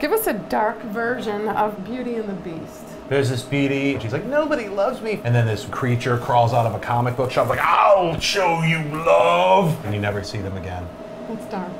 Give us a dark version of Beauty and the Beast. There's this beauty, she's like, nobody loves me. And then this creature crawls out of a comic book shop, like, I'll show you love. And you never see them again. That's dark.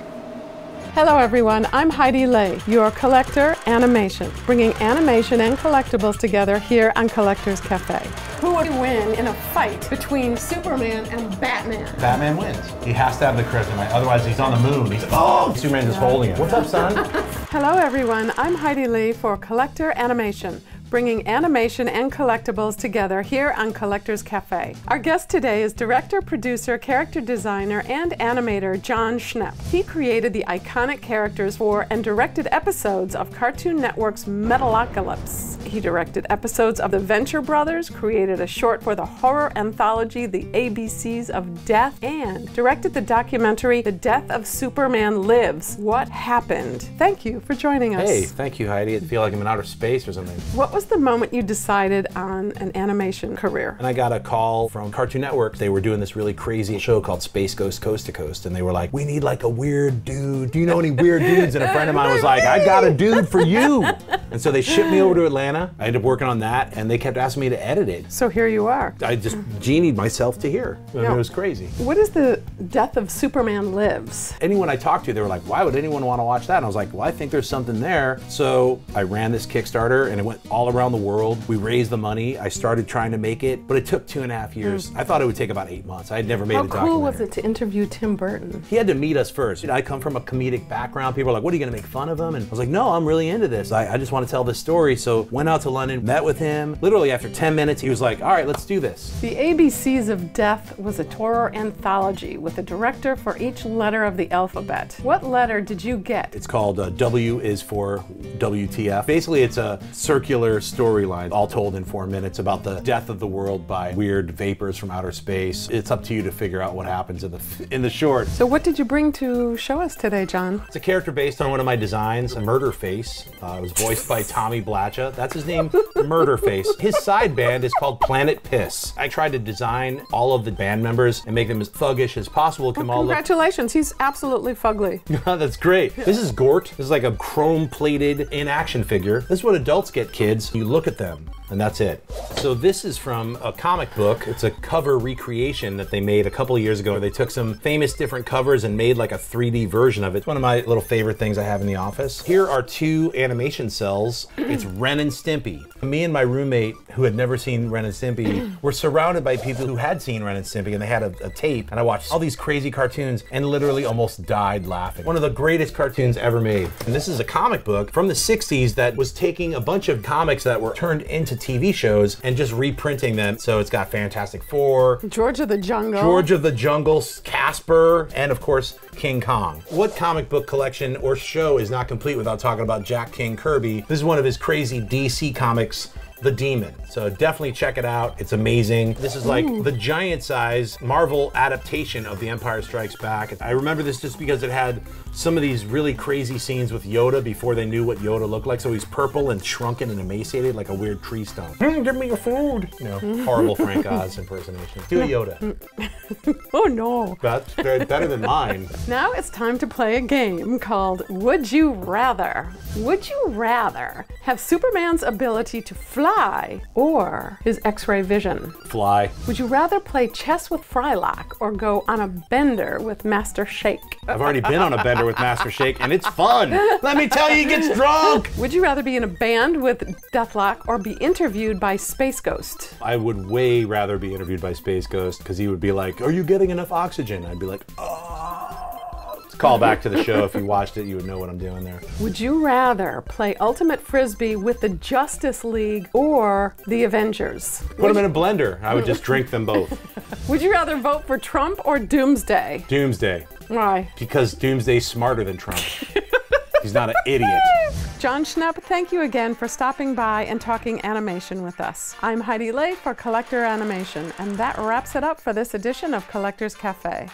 Hello everyone, I'm Heidi Leigh, your Collector Animation, bringing animation and collectibles together here on Collector's Cafe. Who would win in a fight between Superman and Batman? Batman wins. He has to have the charisma, otherwise he's on the moon. He's like, oh! Superman just holding him. What's up, son? Hello everyone, I'm Heidi Leigh for Collector Animation, bringing animation and collectibles together here on Collector's Cafe. Our guest today is director, producer, character designer, and animator John Schnepp. He created the iconic characters for and directed episodes of Cartoon Network's Metalocalypse. He directed episodes of The Venture Brothers, created a short for the horror anthology The ABCs of Death, and directed the documentary The Death of Superman Lives, What Happened? Thank you for joining us. Hey, thank you, Heidi. I feel like I'm in outer space or something. What was the moment you decided on an animation career? And I got a call from Cartoon Network. They were doing this really crazy show called Space Ghost Coast to Coast, and they were like, we need like a weird dude. Do you know any weird dudes? And a friend of mine was like, I got a dude for you. And so they shipped me over to Atlanta. I ended up working on that, and they kept asking me to edit it. So here you are. I just genied myself to here. I mean, it was crazy. What is The Death of Superman Lives? Anyone I talked to, they were like, why would anyone want to watch that? And I was like, well, I think there's something there. So I ran this Kickstarter, and it went all around the world. We raised the money. I started trying to make it, but it took 2.5 years. I thought it would take about 8 months. I had never made a documentary. How cool was it to interview Tim Burton? He had to meet us first. I come from a comedic background. People are like, what, are you gonna make fun of him? And I was like, no, I'm really into this. I just want to tell this story. So went out to London, met with him. Literally after 10 minutes, he was like, all right, let's do this. The ABCs of Death was a horror anthology with a director for each letter of the alphabet. What letter did you get? It's called W is for WTF. Basically, it's a circular storyline, all told in 4 minutes, about the death of the world by weird vapors from outer space. It's up to you to figure out what happens in the short. So what did you bring to show us today, John? It's a character based on one of my designs, Murderface. It was voiced by Tommy Blacha. That's his name, Murderface. His side band is called Planet Piss. I tried to design all of the band members and make them as thuggish as possible. Well, congratulations, he's absolutely fugly. That's great. This is Gort. This is like a chrome-plated in-action figure. This is what adults get, kids. You look at them, and that's it. So this is from a comic book. It's a cover recreation that they made a couple of years ago. They took some famous different covers and made like a 3D version of it. It's one of my little favorite things I have in the office. Here are two animation cells. It's Ren and Stimpy. Me and my roommate, who had never seen Ren and Stimpy, were surrounded by people who had seen Ren and Stimpy, and they had a tape, and I watched all these crazy cartoons and literally almost died laughing. One of the greatest cartoons ever made. And this is a comic book from the 60s that was taking a bunch of comics that were turned into TV shows and just reprinting them. So it's got Fantastic Four, George of the Jungle, Casper, and of course King Kong. What comic book collection or show is not complete without talking about Jack King Kirby? This is one of his crazy DC comics, The Demon. So definitely check it out. It's amazing. This is like the giant size Marvel adaptation of The Empire Strikes Back. I remember this just because it had some of these really crazy scenes with Yoda before they knew what Yoda looked like. So he's purple and shrunken and emaciated like a weird tree stump. Give me your food. You know, horrible Frank Oz impersonation. Do a Yoda. Oh no. That's better than mine. Now it's time to play a game called Would You Rather? Would you rather have Superman's ability to fly or his X-ray vision? Fly. Would you rather play chess with Frylock or go on a bender with Master Shake? I've already been on a bender with Master Shake, and it's fun. Let me tell you, he gets drunk. Would you rather be in a band with Deathlock or be interviewed by Space Ghost? I would way rather be interviewed by Space Ghost, because he would be like, are you getting enough oxygen? I'd be like, oh. Call back to the show. If you watched it, you would know what I'm doing there. Would you rather play Ultimate Frisbee with the Justice League or the Avengers? Put them in a blender. I would just drink them both. Would you rather vote for Trump or Doomsday? Doomsday. Why? Because Doomsday's smarter than Trump. He's not an idiot. John Schnepp, thank you again for stopping by and talking animation with us. I'm Heidi Leigh for Collector Animation, and that wraps it up for this edition of Collector's Cafe.